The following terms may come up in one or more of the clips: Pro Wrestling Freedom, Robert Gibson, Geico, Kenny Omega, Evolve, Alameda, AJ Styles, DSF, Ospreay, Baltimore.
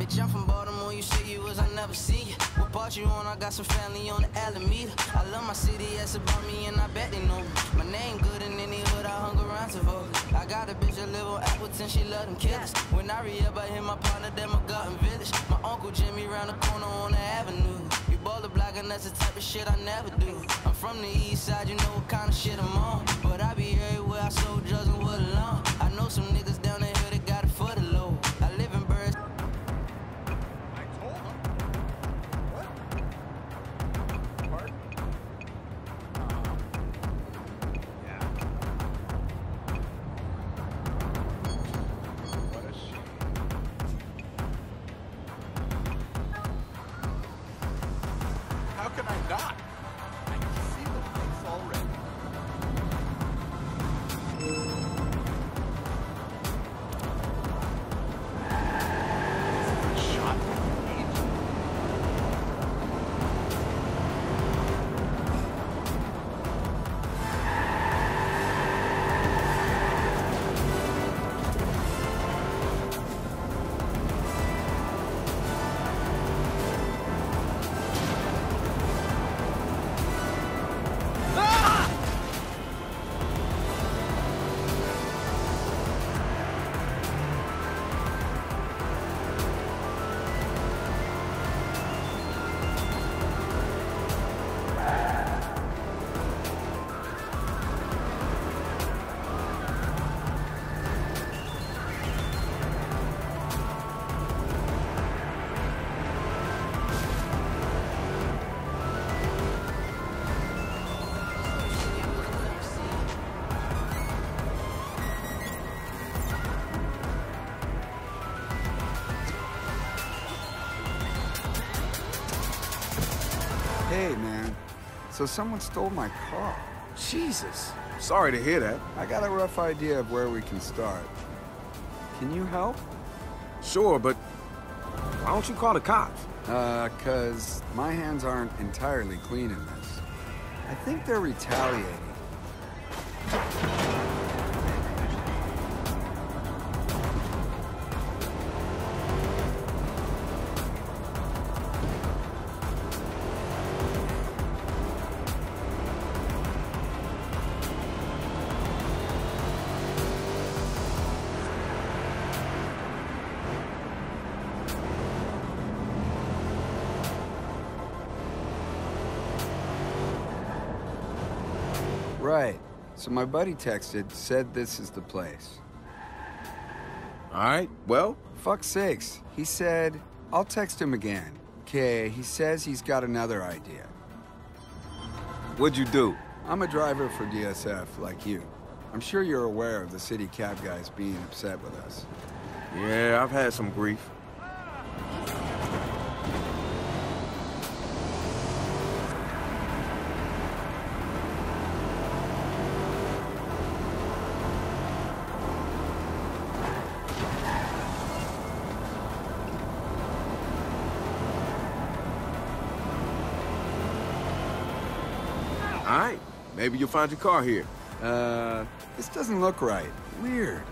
Bitch, I'm from Baltimore, you say you was, I never see you. What part you on? I got some family on the Alameda. I love my city, that's about me, and I bet they know me. My name good in any hood, I hung around to vote. I got a bitch that live on Appleton, she love them killers. When I re-up, I hit my partner, that my garden village. My Uncle Jimmy round the corner on the avenue. You ball the block and that's the type of shit I never do. I'm from the east side, you know what kind of shit I'm on. But I be everywhere, I sold drugs and wood alone. I know some niggas down there that got it for the low. I live in birds. I told him. What? Pardon? Yeah. What a shame. How can I not? I can see the place already. Hey, man. So someone stole my car. Jesus. Sorry to hear that. I got a rough idea of where we can start. Can you help? Sure, but why don't you call the cops? 'Cause my hands aren't entirely clean in this. I think they're retaliating. Right. So my buddy texted, said this is the place. All right, well? Fuck's sakes. He said, I'll text him again. Okay, he says he's got another idea. What'd you do? I'm a driver for DSF, like you. I'm sure you're aware of the city cab guys being upset with us. Yeah, I've had some grief. All right, maybe you'll find your car here. This doesn't look right. Weird.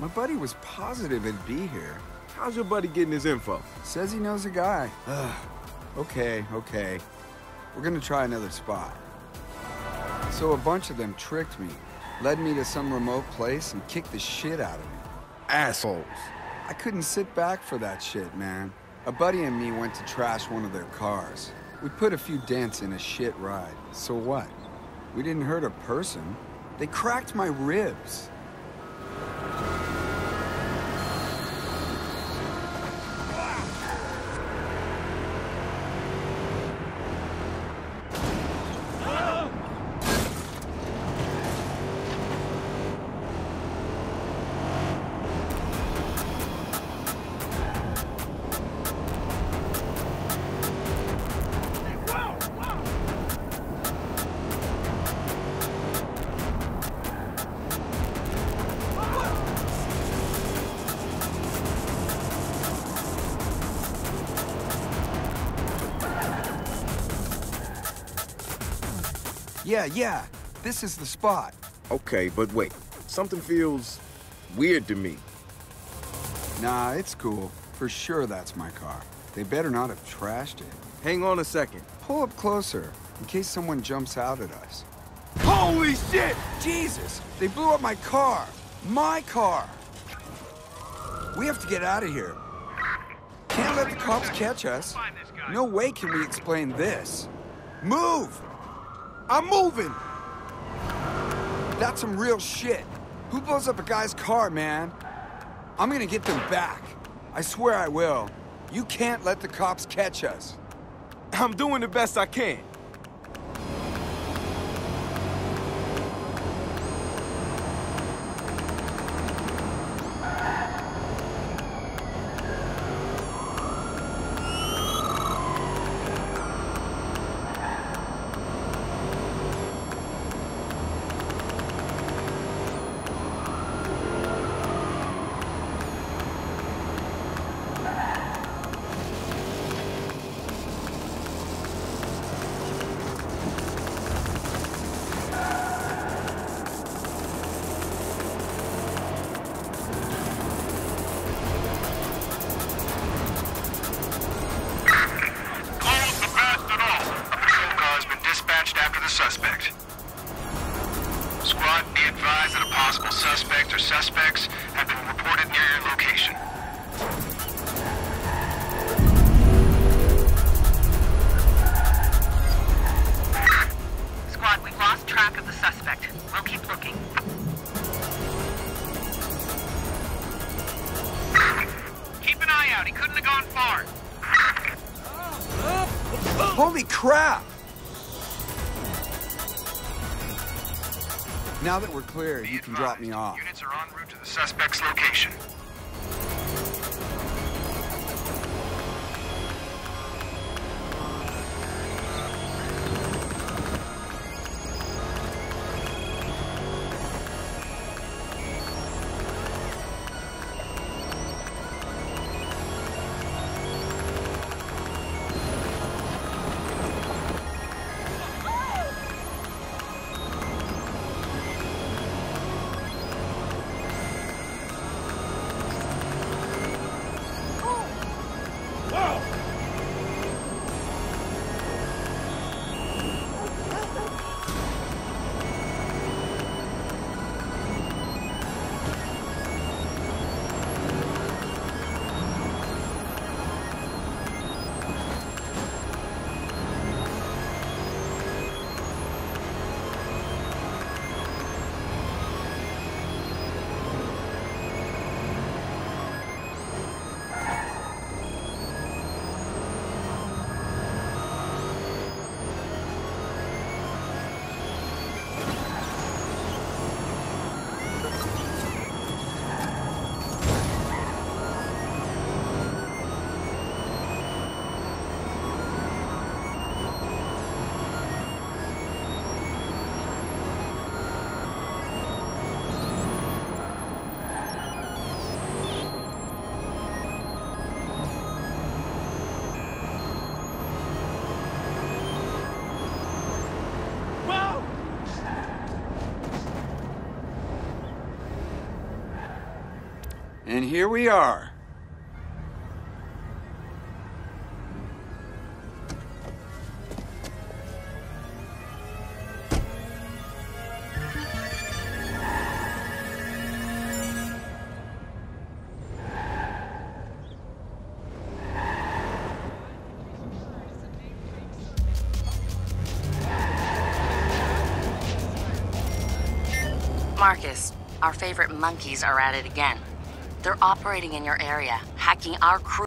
My buddy was positive it'd be here. How's your buddy getting his info? Says he knows a guy. Okay. We're gonna try another spot. So a bunch of them tricked me, led me to some remote place and kicked the shit out of me. Assholes. I couldn't sit back for that shit, man. A buddy and me went to trash one of their cars. We put a few dents in a shit ride. So what? We didn't hurt a person. They cracked my ribs. Yeah, this is the spot. Okay, but wait. Something feels weird to me. Nah, it's cool. For sure that's my car. They better not have trashed it. Hang on a second. Pull up closer, in case someone jumps out at us. Holy shit! Jesus! They blew up my car! My car! We have to get out of here. Can't let the cops catch us. No way can we explain this. Move! I'm moving! That's some real shit. Who blows up a guy's car, man? I'm gonna get them back. I swear I will. You can't let the cops catch us. I'm doing the best I can. Holy crap! Now that we're clear, you can drop me off. Units are en route to the suspect's location. And here we are. Marcus, our favorite monkeys are at it again. They're operating in your area, hacking our crew.